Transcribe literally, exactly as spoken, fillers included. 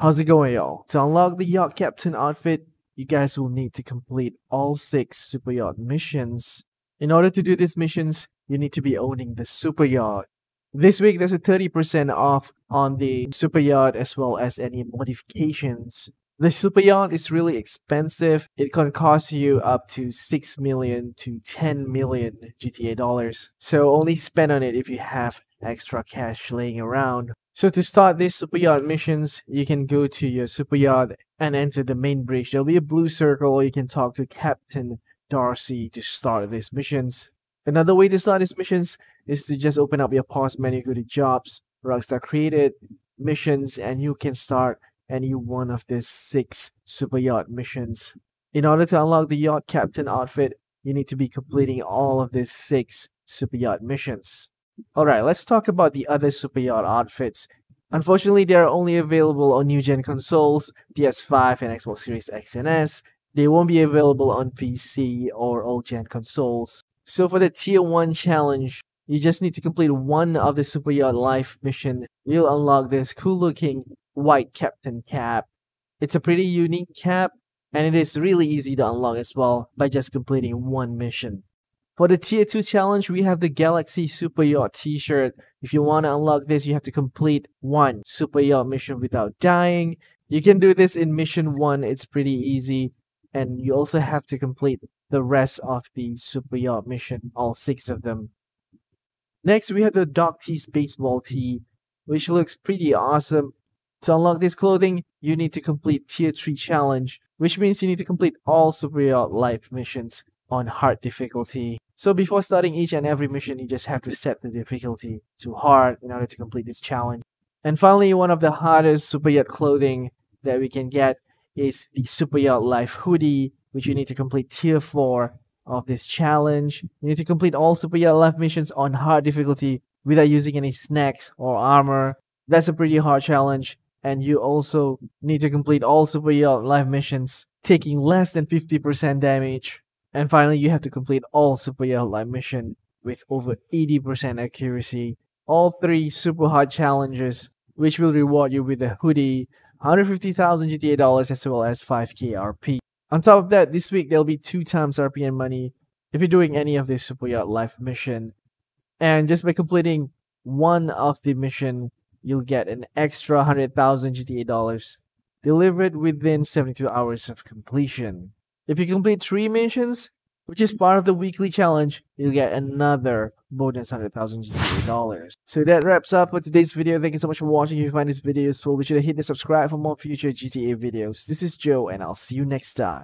How's it going, y'all? To unlock the Yacht Captain outfit, you guys will need to complete all six Super Yacht missions. In order to do these missions, you need to be owning the Super Yacht. This week, there's a thirty percent off on the Super Yacht as well as any modifications. The Super Yacht is really expensive. It can cost you up to six million to ten million G T A dollars. So only spend on it if you have extra cash laying around. So to start these Super Yacht missions, you can go to your Super Yacht and enter the main bridge. There'll be a blue circle. You can talk to Captain Darcy to start these missions. Another way to start these missions is to just open up your pause menu, go to Jobs, Rockstar Created, Missions, and you can start any one of these six Super Yacht missions. In order to unlock the Yacht Captain outfit, you need to be completing all of these six Super Yacht missions. Alright, let's talk about the other Super Yacht outfits. Unfortunately, they are only available on new-gen consoles, P S five and Xbox Series X and S. They won't be available on P C or old-gen consoles. So for the Tier one challenge, you just need to complete one of the Super Yacht Life mission. You'll unlock this cool-looking white Captain Cap. It's a pretty unique cap, and it is really easy to unlock as well by just completing one mission. For the Tier two challenge, we have the Galaxy Super Yacht T-shirt. If you want to unlock this, you have to complete one Super Yacht mission without dying. You can do this in Mission one, it's pretty easy. And you also have to complete the rest of the Super Yacht mission, all six of them. Next, we have the Docktease Baseball Tee, which looks pretty awesome. To unlock this clothing, you need to complete Tier three challenge, which means you need to complete all Super Yacht Life missions on hard difficulty. So before starting each and every mission, you just have to set the difficulty to hard in order to complete this challenge. And finally, one of the hardest Super Yacht clothing that we can get is the Super Yacht Life hoodie, which you need to complete Tier four of this challenge. You need to complete all Super Yacht Life missions on hard difficulty without using any snacks or armor. That's a pretty hard challenge. And you also need to complete all Super Yacht Life missions taking less than fifty percent damage. And finally, you have to complete all Super Yacht Life missions with over eighty percent accuracy. All three super hard challenges, which will reward you with a hoodie, one hundred fifty thousand G T A dollars, as well as five K R P. On top of that, this week there'll be two times R P and money if you're doing any of this Super Yacht Life mission. And just by completing one of the mission, you'll get an extra one hundred thousand G T A dollars delivered within seventy-two hours of completion. If you complete three missions, which is part of the weekly challenge, you'll get another bonus one hundred thousand G T A dollars. So that wraps up for today's video. Thank you so much for watching. If you find this video useful, be sure to hit the subscribe for more future G T A videos. This is Joe, and I'll see you next time.